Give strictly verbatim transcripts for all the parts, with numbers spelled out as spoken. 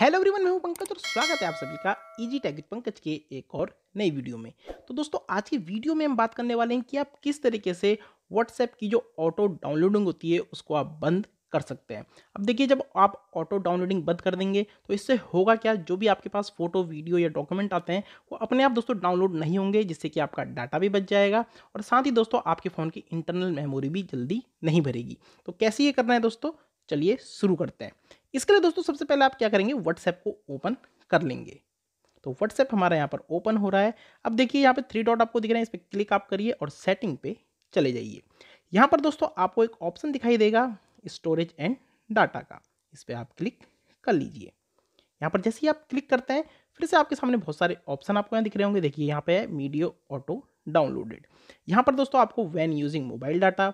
Hello everyone, मैं हूं पंकज और स्वागत है आप सभी का इजी टेक विद पंकज के एक और नई वीडियो में। तो दोस्तों, आज की वीडियो में हम बात करने वाले हैं कि आप किस तरीके से व्हाट्सएप की जो ऑटो डाउनलोडिंग होती है उसको आप बंद कर सकते हैं। अब देखिए, जब आप ऑटो डाउनलोडिंग बंद कर देंगे तो इससे होगा क्या, जो भी आपके पास फोटो वीडियो या डॉक्यूमेंट आते हैं वो अपने आप दोस्तों डाउनलोड नहीं होंगे, जिससे कि आपका डाटा भी बच जाएगा और साथ ही दोस्तों आपके फ़ोन की इंटरनल मेमोरी भी जल्दी नहीं भरेगी। तो कैसे ये करना है दोस्तों, चलिए शुरू करते हैं। इसके लिए दोस्तों सबसे पहले आप क्या करेंगे, व्हाट्सएप को ओपन कर लेंगे। तो व्हाट्सएप हमारा यहाँ पर ओपन हो रहा है। अब देखिए, यहाँ पे थ्री डॉट आपको दिख रहे हैं, इस पर क्लिक आप करिए और सेटिंग पे चले जाइए। यहाँ पर दोस्तों आपको एक ऑप्शन दिखाई देगा स्टोरेज एंड डाटा का, इस पर आप क्लिक कर लीजिए। यहाँ पर जैसे ही आप क्लिक करते हैं, फिर से आपके सामने बहुत सारे ऑप्शन आपको यहाँ दिख रहे होंगे। देखिए, यहाँ पे है मीडियो ऑटो डाउनलोडेड। यहाँ पर दोस्तों आपको when using mobile data,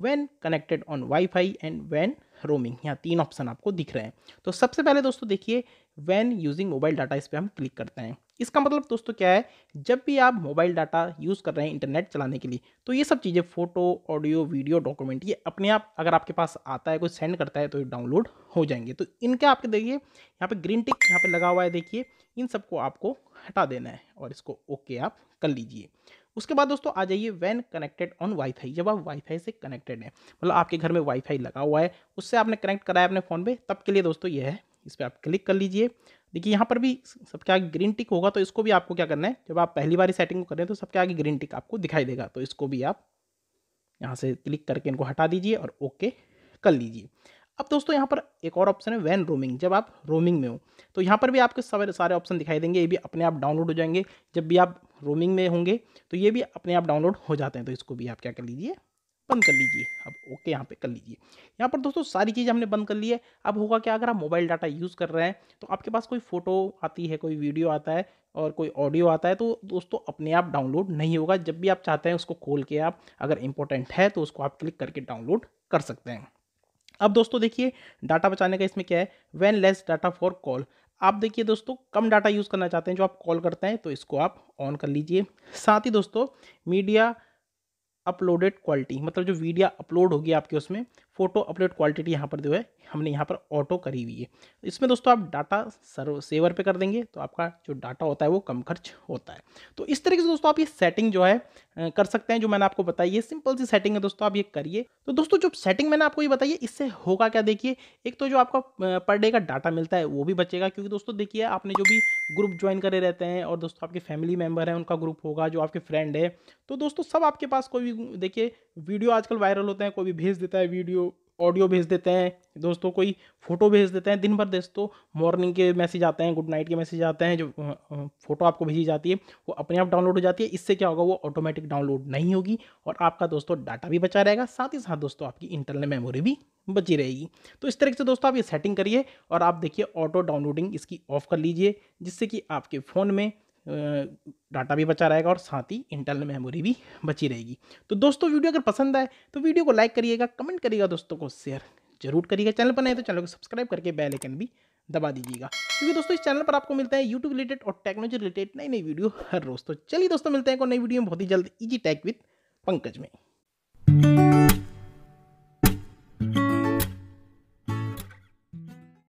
when connected on WiFi and when roaming, यहाँ तीन ऑप्शन आपको दिख रहे हैं। तो सबसे पहले दोस्तों देखिए, वैन यूजिंग मोबाइल डाटा, इस पर हम क्लिक करते हैं। इसका मतलब दोस्तों क्या है, जब भी आप मोबाइल डाटा यूज़ कर रहे हैं इंटरनेट चलाने के लिए, तो ये सब चीज़ें फोटो ऑडियो वीडियो डॉक्यूमेंट ये अपने आप अगर आपके पास आता है, कोई सेंड करता है, तो ये डाउनलोड हो जाएंगे। तो इनके आपके देखिए यहाँ पर ग्रीन टिक यहाँ पर लगा हुआ है, देखिए इन सबको आपको हटा देना है और इसको ओके आप कर लीजिए। उसके बाद दोस्तों आ जाइए वैन कनेक्टेड ऑन वाईफाई। जब आप वाईफाई से कनेक्टेड हैं, मतलब आपके घर में वाईफाई लगा हुआ है, उससे आपने कनेक्ट कराया अपने फ़ोन पे, तब के लिए दोस्तों ये है, इस पर आप क्लिक कर लीजिए। देखिए यहाँ पर भी सबके आगे ग्रीन टिक होगा, तो इसको भी आपको क्या करना है, जब आप पहली बार सेटिंग को करें तो सबके आगे ग्रीन टिक आपको दिखाई देगा, तो इसको भी आप यहाँ से क्लिक करके इनको हटा दीजिए और ओके कर लीजिए। अब दोस्तों यहाँ पर एक और ऑप्शन है वैन रोमिंग। जब आप रोमिंग में हो तो यहाँ पर भी आपके सारे सारे ऑप्शन दिखाई देंगे, ये भी अपने आप डाउनलोड हो जाएंगे। जब भी आप रोमिंग में होंगे तो ये भी अपने आप डाउनलोड हो जाते हैं, तो इसको भी आप क्या कर लीजिए, बंद कर लीजिए। अब ओके यहाँ पे कर लीजिए। यहाँ पर दोस्तों सारी चीज़ हमने बंद कर ली है। अब होगा क्या, अगर आप मोबाइल डाटा यूज़ कर रहे हैं तो आपके पास कोई फ़ोटो आती है, कोई वीडियो आता है और कोई ऑडियो आता है, तो दोस्तों अपने आप डाउनलोड नहीं होगा। जब भी आप चाहते हैं उसको खोल के आप, अगर इंपॉर्टेंट है तो उसको आप क्लिक करके डाउनलोड कर सकते हैं। अब दोस्तों देखिए, डाटा बचाने का इसमें क्या है, when less data for call. आप देखिए दोस्तों, कम डाटा यूज़ करना चाहते हैं जो आप कॉल करते हैं, तो इसको आप ऑन कर लीजिए। साथ ही दोस्तों मीडिया अपलोडेड क्वालिटी, मतलब जो वीडियो अपलोड होगी आपके उसमें, फोटो अपलोड क्वालिटी यहाँ पर जो है हमने यहाँ पर ऑटो करी हुई है। इसमें दोस्तों आप डाटा सर्व सेवर पे कर देंगे तो आपका जो डाटा होता है वो कम खर्च होता है। तो इस तरीके से दोस्तों आप ये सेटिंग जो है कर सकते हैं, जो मैंने आपको बताई है। सिंपल सी सेटिंग है दोस्तों, आप ये करिए। तो दोस्तों जो सेटिंग मैंने आपको ये बताई है, इससे होगा क्या, देखिए एक तो जो आपका पर डे का डाटा मिलता है वो भी बचेगा, क्योंकि दोस्तों देखिए आपने जो भी ग्रुप ज्वाइन करे रहते हैं और दोस्तों आपके फैमिली मेम्बर हैं उनका ग्रुप होगा, जो आपके फ्रेंड है, तो दोस्तों सब आपके पास कोई भी देखिए वीडियो आजकल वायरल होते हैं, कोई भी भेज देता है वीडियो, ऑडियो भेज देते हैं दोस्तों, कोई फोटो भेज देते हैं। दिन भर दोस्तों मॉर्निंग के मैसेज आते हैं, गुड नाइट के मैसेज आते हैं, जो फोटो आपको भेजी जाती है वो अपने आप डाउनलोड हो जाती है। इससे क्या होगा, वो ऑटोमेटिक डाउनलोड नहीं होगी और आपका दोस्तों डाटा भी बचा रहेगा, साथ ही साथ दोस्तों आपकी इंटरनल मेमोरी भी बची रहेगी। तो इस तरीके से दोस्तों आप ये सेटिंग करिए और आप देखिए ऑटो डाउनलोडिंग इसकी ऑफ कर लीजिए, जिससे कि आपके फ़ोन में डाटा भी बचा रहेगा और साथ ही इंटरनल मेमोरी भी बची रहेगी। तो दोस्तों वीडियो अगर पसंद आए तो वीडियो को लाइक करिएगा, कमेंट करिएगा, दोस्तों को शेयर जरूर करिएगा। चैनल पर नए तो चैनल को सब्सक्राइब करके बेल आइकन भी दबा दीजिएगा, क्योंकि दोस्तों इस चैनल पर आपको मिलता है यूट्यूब रिलेटेड और टेक्नोलॉजी रिलेटेड नई नई वीडियो हर रोज। तो चलिए दोस्तों, मिलते हैं एक नई वीडियो में बहुत ही जल्द, इजी टेक विद पंकज में।